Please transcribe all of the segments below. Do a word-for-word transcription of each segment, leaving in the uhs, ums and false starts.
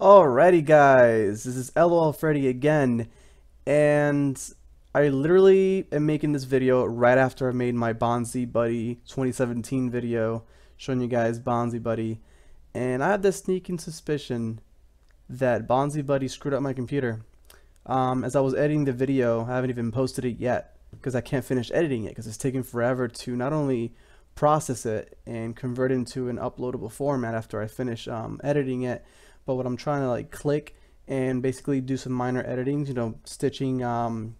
Alrighty guys, this is LOL Freddy again, and I literally am making this video right after I made my Bonzi Buddy twenty seventeen video showing you guys Bonzi Buddy, and I have this sneaking suspicion that Bonzi Buddy screwed up my computer. Um, as I was editing the video, I haven't even posted it yet because I can't finish editing it because it's taking forever to not only process it and convert it into an uploadable format after I finish um, editing it, but what I'm trying to like click and basically do some minor editing, you know, stitching um,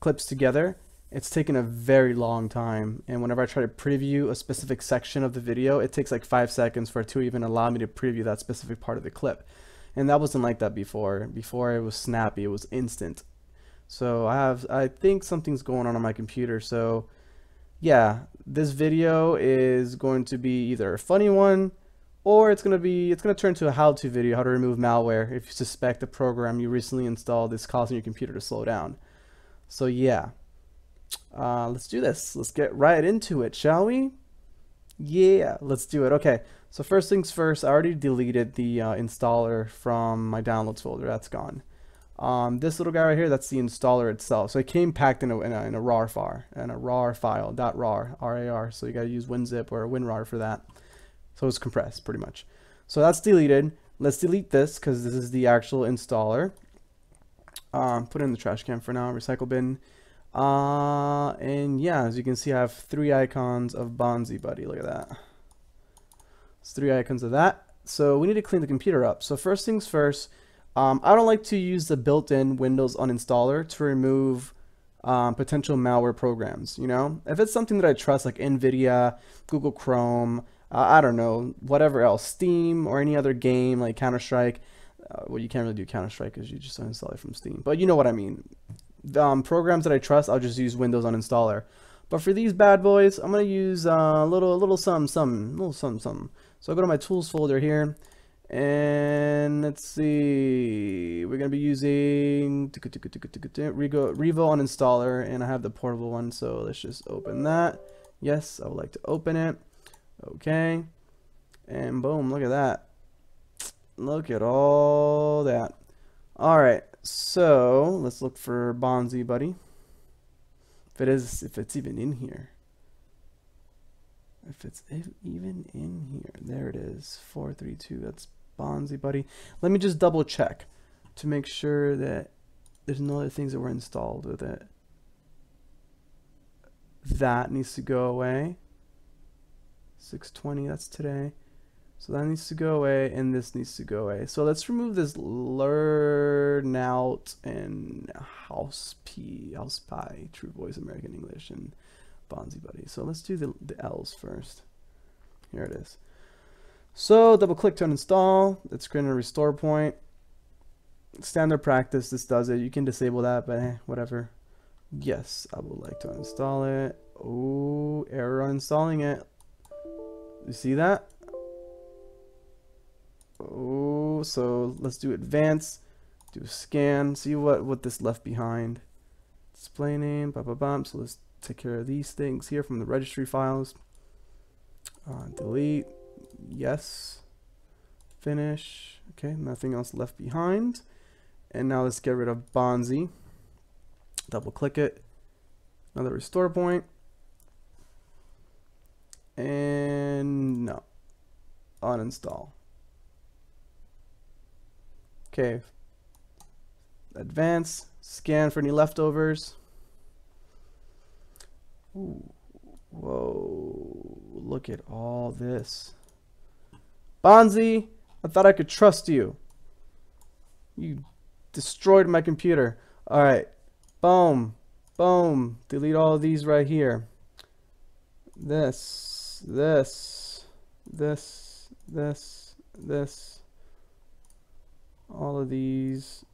clips together, it's taken a very long time. And whenever I try to preview a specific section of the video, it takes like five seconds for it to even allow me to preview that specific part of the clip. And that wasn't like that before. Before it was snappy, it was instant. So I have, I think something's going on on my computer. So yeah, this video is going to be either a funny one, or it's going to be, it's going to turn to a how-to video, how to remove malware if you suspect the program you recently installed is causing your computer to slow down. So yeah, uh, let's do this. Let's get right into it, shall we? Yeah, let's do it. Okay, so first things first, I already deleted the uh, installer from my downloads folder. That's gone. Um, this little guy right here, that's the installer itself. So it came packed in a, in a, in a RAR file, and a RAR file, dot RAR, R A R. So you got to use WinZip or WinRAR for that. So it's compressed pretty much. So that's deleted. Let's delete this because this is the actual installer. Um, put it in the trash can for now, recycle bin. Uh, and yeah, as you can see, I have three icons of Bonzi Buddy. Look at that. It's three icons of that. So we need to clean the computer up. So first things first, um, I don't like to use the built-in Windows Uninstaller to remove Um, potential malware programs. You know, if it's something that I trust, like Nvidia, Google Chrome, uh, I don't know, whatever else, Steam or any other game like Counter-Strike. Uh, well, you can't really do Counter-Strike because you just uninstall it from Steam, but you know what I mean. Um, programs that I trust, I'll just use Windows Uninstaller. But for these bad boys, I'm gonna use a uh, little, little something, something, little something, something. So I go to my tools folder here, and let's see, we're gonna be using Revo Uninstaller, and I have the portable one, so let's just open that. Yes, I would like to open it. Okay, and boom, look at that, look at all that. All right, so let's look for Bonzi Buddy, if it is, if it's even in here. If it's even in here, there it is, four three two, that's Bonzi Buddy. Let me just double check to make sure that there's no other things that were installed with it. That needs to go away. six twenty, that's today. So that needs to go away, and this needs to go away. So let's remove this learn out and house p, house pie, True Voice American English, and Bonzi Buddy. So let's do the, the L's first. Here it is. So double click to uninstall. It's creating a restore point. Standard practice, this does it. You can disable that, but eh, whatever. Yes, I would like to uninstall it. Oh, error uninstalling it. You see that? Oh, so let's do advanced. Do a scan. See what, what this left behind. Display name, ba ba bum. So let's take care of these things here from the registry files. Uh, delete, yes, finish. Okay, nothing else left behind. And now let's get rid of Bonzi. Double click it, another restore point. And no, uninstall. Okay, advance, scan for any leftovers. Ooh, whoa, look at all this. Bonzi, I thought I could trust you. You destroyed my computer. All right, boom, boom. Delete all of these right here. This, this, this, this, this. All of these,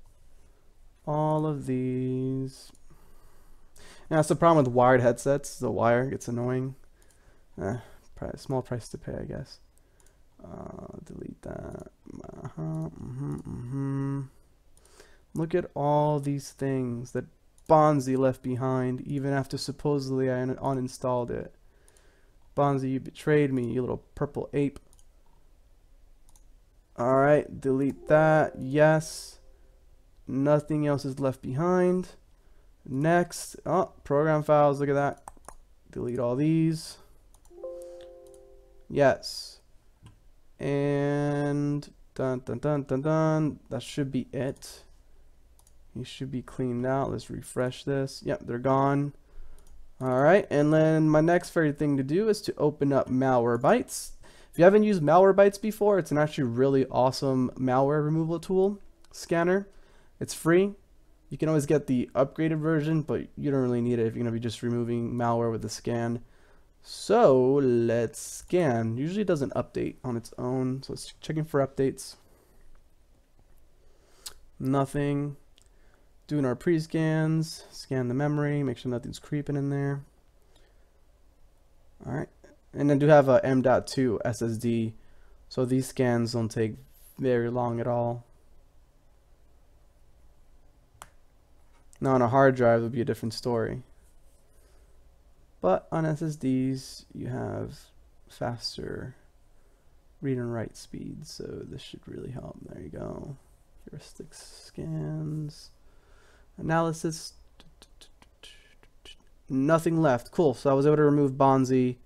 all of these. Now, that's the problem with wired headsets. The wire gets annoying. Eh, price, small price to pay, I guess. Uh, delete that. Uh-huh, mm-hmm, mm-hmm. Look at all these things that Bonzi left behind, even after supposedly I un uninstalled it. Bonzi, you betrayed me, you little purple ape. All right, delete that. Yes. Nothing else is left behind. Next. Oh, program files. Look at that. Delete all these. Yes. And dun dun dun dun dun. That should be it. They should be cleaned out. Let's refresh this. Yep, they're gone. All right, and then my next favorite thing to do is to open up Malwarebytes. If you haven't used Malwarebytes before, it's an actually really awesome malware removal tool scanner. It's free. You can always get the upgraded version, but you don't really need it if you're going to be just removing malware with a scan. So let's scan. Usually it doesn't update on its own. So let's check in for updates. Nothing. Doing our pre-scans, scan the memory, make sure nothing's creeping in there. All right, and then do have a M dot two S S D, so these scans don't take very long at all. Now on a hard drive, it would be a different story. But on S S Ds, you have faster read and write speeds, so this should really help. There you go. Heuristic scans. Analysis. Nothing left. Cool. So I was able to remove Bonzi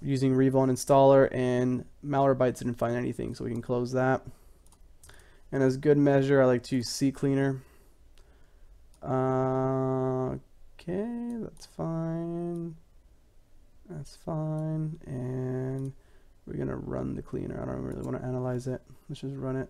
using Revo Uninstaller, and Malwarebytes didn't find anything, so we can close that. And as good measure, I like to use CCleaner. Uh, okay, that's fine. That's fine. And we're gonna run the cleaner. I don't really want to analyze it. Let's just run it.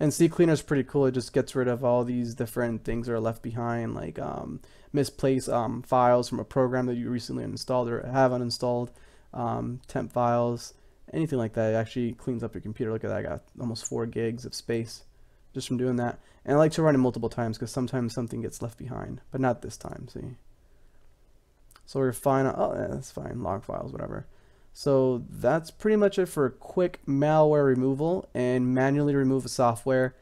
And CCleaner is pretty cool. It just gets rid of all these different things that are left behind, like um, misplaced um, files from a program that you recently installed or have uninstalled, um, temp files, anything like that. It actually cleans up your computer. Look at that. I got almost four gigs of space just from doing that. And I like to run it multiple times because sometimes something gets left behind, but not this time. See? So we're fine. Oh, yeah, that's fine. Log files, whatever. So that's pretty much it for a quick malware removal and manually remove the software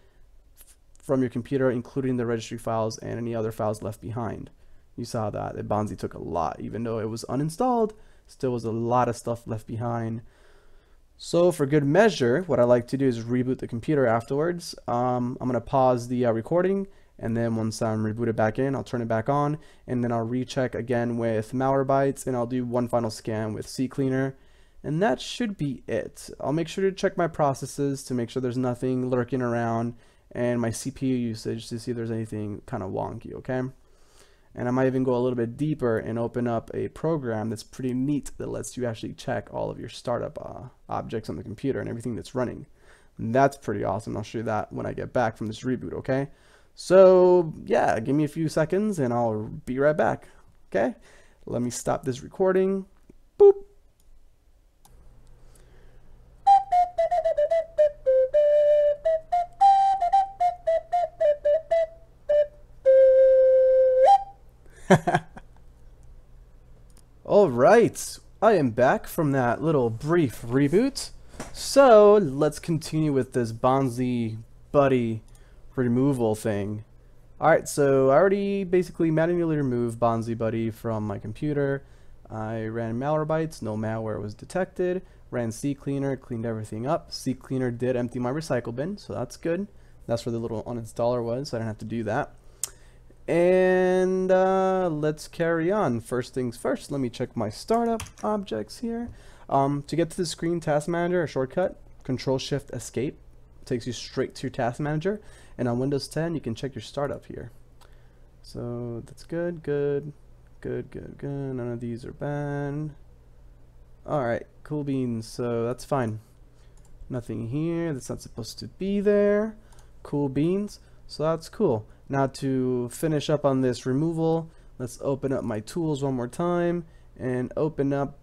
from your computer, including the registry files and any other files left behind. You saw that. That Bonzi took a lot. Even though it was uninstalled, still was a lot of stuff left behind. So for good measure, what I like to do is reboot the computer afterwards. Um, I'm going to pause the uh, recording, and then once I'm rebooted back in, I'll turn it back on, and then I'll recheck again with Malwarebytes, and I'll do one final scan with CCleaner. And that should be it. I'll make sure to check my processes to make sure there's nothing lurking around, and my C P U usage to see if there's anything kind of wonky, okay? And I might even go a little bit deeper and open up a program that's pretty neat that lets you actually check all of your startup uh, objects on the computer and everything that's running. And that's pretty awesome. I'll show you that when I get back from this reboot, okay? So yeah, give me a few seconds and I'll be right back, okay? Let me stop this recording. Boop. All right, I am back from that little brief reboot. So let's continue with this Bonzi Buddy removal thing. All right, so I already basically manually removed Bonzi Buddy from my computer. I ran Malwarebytes, no malware was detected. Ran CCleaner, cleaned everything up. CCleaner did empty my recycle bin, so that's good. That's where the little uninstaller was, so I didn't have to do that. And uh, let's carry on. First things first, let me check my startup objects here. Um, to get to the screen task manager, a shortcut, Control Shift Escape, takes you straight to your task manager. And on Windows ten, you can check your startup here. So that's good, good, good, good, good. None of these are banned. All right, cool beans. So that's fine. Nothing here. That's not supposed to be there. Cool beans. So that's cool. Now to finish up on this removal, let's open up my tools one more time and open up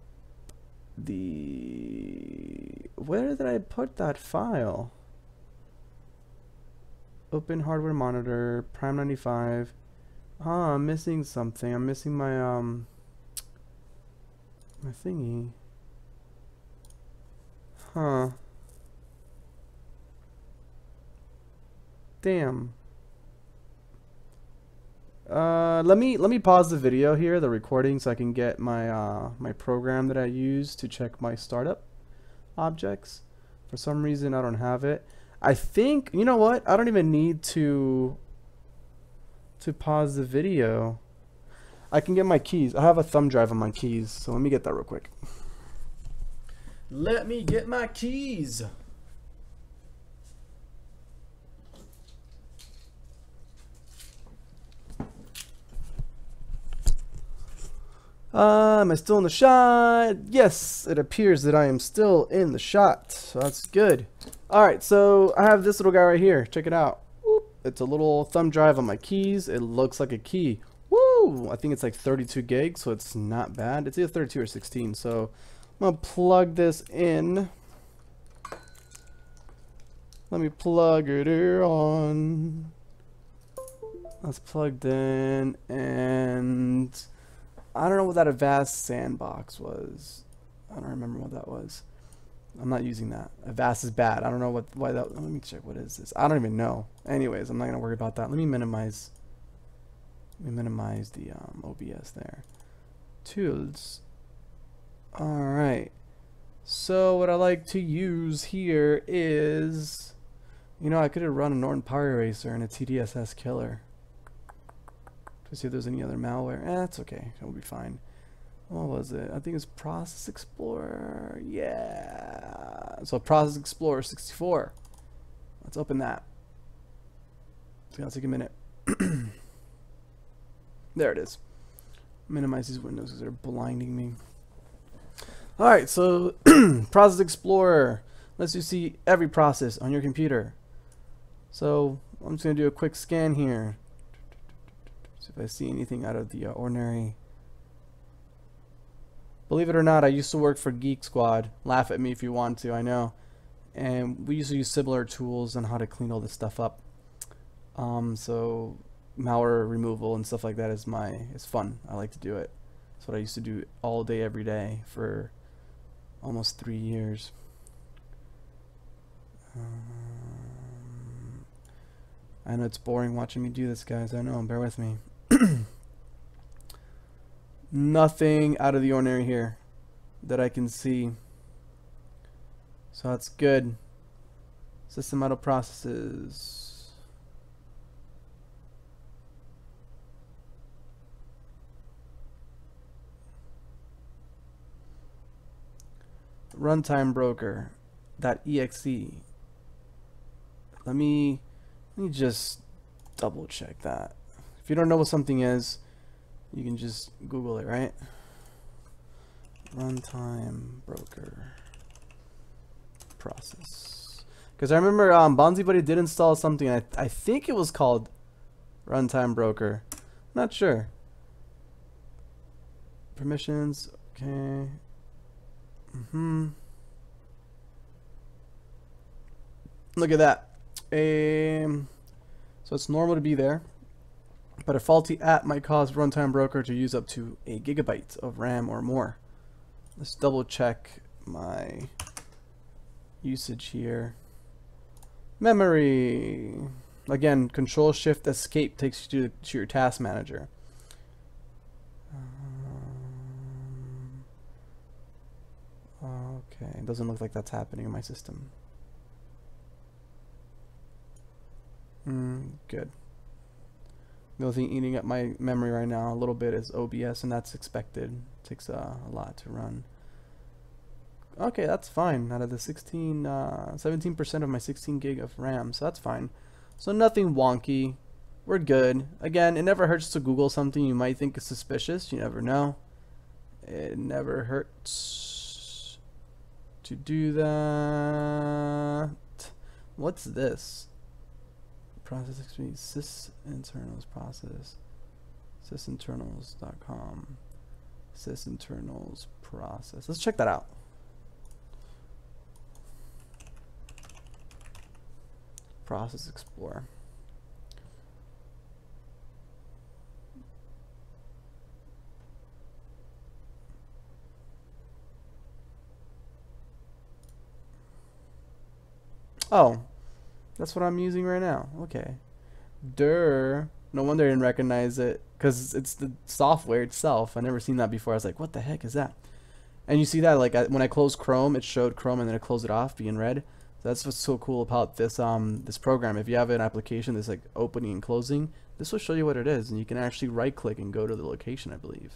the... Where did I put that file? Open hardware monitor, Prime ninety-five. Ah, I'm missing something. I'm missing my, um, my thingy. Huh. Damn. Uh, let me let me pause the video here, the recording, so I can get my uh, my program that I use to check my startup objects. For some reason, I don't have it. I think, you know what? I don't even need to to pause the video. I can get my keys. I have a thumb drive on my keys, so let me get that real quick. Let me get my keys. Uh, am I still in the shot? Yes, it appears that I am still in the shot. So that's good. All right, so I have this little guy right here. Check it out. Whoop. It's a little thumb drive on my keys. It looks like a key. Woo! I think it's like thirty-two gigs, so it's not bad. It's either thirty-two or sixteen. So I'm gonna plug this in. Let me plug it on. That's plugged in, and I don't know what that Avast sandbox was. I don't remember what that was. I'm not using that. Avast is bad. I don't know what why that. Let me check. What is this? I don't even know. Anyways, I'm not gonna worry about that. Let me minimize. Let me minimize the um, O B S there. Tools. All right. So what I like to use here is, you know, I could have run a Norton Power Eraser and a T D S S killer. See if there's any other malware. Eh, that's okay. That will be fine. What was it? I think it's Process Explorer. Yeah. So Process Explorer sixty-four. Let's open that. It's gonna take a minute. There it is. Minimize these windows because they're blinding me. All right. So Process Explorer lets you see every process on your computer. So I'm just gonna do a quick scan here. So if I see anything out of the ordinary. Believe it or not, I used to work for Geek Squad. Laugh at me if you want to, I know. And we used to use similar tools on how to clean all this stuff up. Um, so malware removal and stuff like that is my is fun. I like to do it. That's what I used to do all day, every day for almost three years. Um, I know it's boring watching me do this, guys. I know. Bear with me. Nothing out of the ordinary here that I can see, so that's good. System idle processes. Runtime broker dot exe. Let me let me just double check that. If you don't know what something is, you can just Google it, right? Runtime broker process. Because I remember um, Bonzi Buddy did install something. I, I think it was called Runtime Broker. Not sure. Permissions. Okay. Mm-hmm. Look at that. Um, so it's normal to be there. But a faulty app might cause Runtime Broker to use up to a gigabyte of RAM or more. Let's double check my usage here. Memory. Again, Control Shift Escape takes you to, to your task manager. Um, okay, it doesn't look like that's happening in my system. Mm, good. The only thing eating up my memory right now a little bit is O B S, and that's expected. It takes uh, a lot to run. Okay, that's fine. Out of the sixteen, uh, seventeen percent of my sixteen gig of RAM, so that's fine. So nothing wonky. We're good. Again, it never hurts to Google something you might think is suspicious. You never know. It never hurts to do that. What's this? Process experience, Sysinternals process, sysinternals dot com, Sysinternals process. Let's check that out. Process Explorer. Oh. That's what I'm using right now. Okay. Durr. No wonder I didn't recognize it, because it's the software itself. I never seen that before. I was like, what the heck is that? And you see that like I, when I closed Chrome, it showed Chrome and then I closed it off being red. That's what's so cool about this um this program. If you have an application that's like opening and closing, this will show you what it is, and you can actually right click and go to the location, I believe.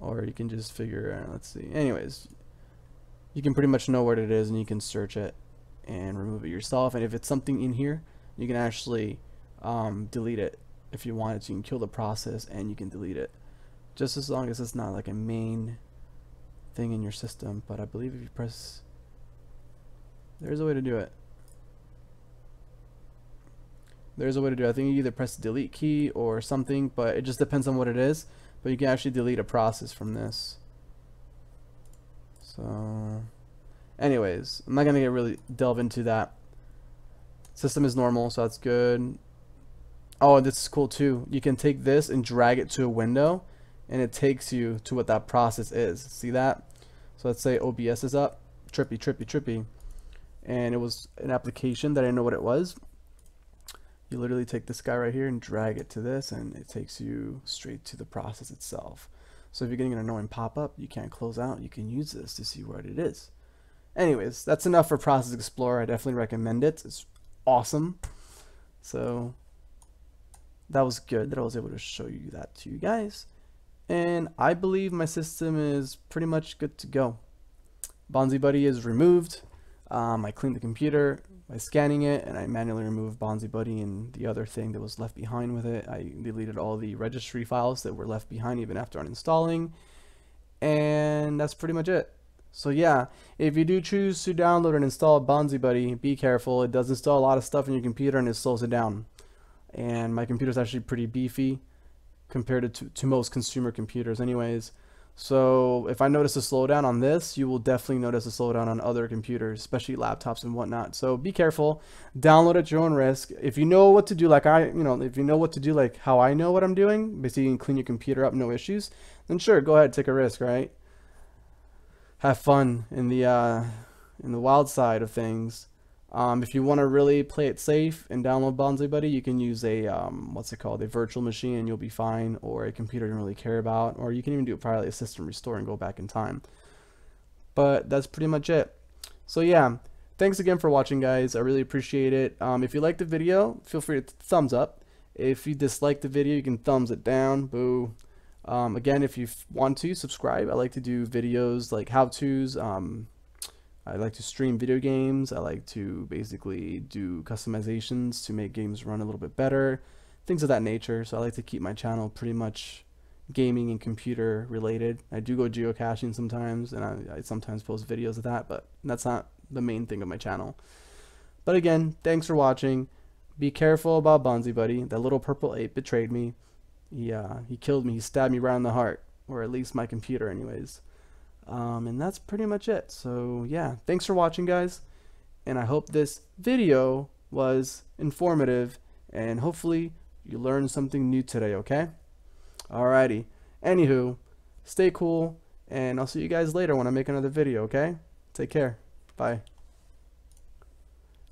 Or you can just figure out, let's see. Anyways, you can pretty much know what it is, and you can search it and remove it yourself. And if it's something in here, you can actually um, delete it if you wanted to. You can kill the process and you can delete it. Just as long as it's not like a main thing in your system. But I believe if you press, there's a way to do it. There's a way to do it. I think you either press the delete key or something, but it just depends on what it is. But you can actually delete a process from this. So anyways, I'm not gonna get really delve into that. System is normal, so that's good. Oh, this is cool too. You can take this and drag it to a window, and it takes you to what that process is. See that? So let's say O B S is up, trippy, trippy, trippy. And it was an application that I didn't know what it was. You literally take this guy right here and drag it to this, and it takes you straight to the process itself. So if you're getting an annoying pop-up, you can't close out, you can use this to see what it is. Anyways, that's enough for Process Explorer. I definitely recommend it. It's awesome. So that was good that I was able to show you that to you guys. And I believe my system is pretty much good to go. Bonzi Buddy is removed. Um, I cleaned the computer by scanning it, and I manually removed Bonzi Buddy and the other thing that was left behind with it. I deleted all the registry files that were left behind even after uninstalling, and that's pretty much it. So yeah, if you do choose to download and install Bonzi Buddy, be careful. It does install a lot of stuff on your computer and it slows it down. And my computer is actually pretty beefy compared to, to most consumer computers anyways. So if I notice a slowdown on this, you will definitely notice a slowdown on other computers, especially laptops and whatnot. So be careful, download at your own risk. If you know what to do, like I, you know, if you know what to do, like how I know what I'm doing, basically you can clean your computer up, no issues, then sure, go ahead, take a risk, right? Have fun in the, uh, in the wild side of things. Um, if you want to really play it safe and download Bonzi Buddy, you can use a, um, what's it called, a virtual machine and you'll be fine, or a computer you don't really care about, or you can even do probably a system restore and go back in time. But that's pretty much it. So yeah, thanks again for watching, guys. I really appreciate it. Um, if you liked the video, feel free to th thumbs up. If you disliked the video, you can thumbs it down, boo. Um, again, if you f want to, subscribe. I like to do videos like how-tos, um... I like to stream video games. I like to basically do customizations to make games run a little bit better, things of that nature. So I like to keep my channel pretty much gaming and computer related. I do go geocaching sometimes, and I, I sometimes post videos of that, but that's not the main thing of my channel. But again, thanks for watching. Be careful about Bonzi Buddy. That little purple ape betrayed me. He, uh, he killed me. He stabbed me right in the heart, or at least my computer anyways. Um, and that's pretty much it. So yeah, thanks for watching, guys, and I hope this video was informative and hopefully you learned something new today. Okay, alrighty, anywho, stay cool, and I'll see you guys later when I make another video. Okay, take care, bye.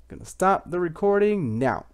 Gonna stop the recording now.